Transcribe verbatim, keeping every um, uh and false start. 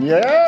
Yeah!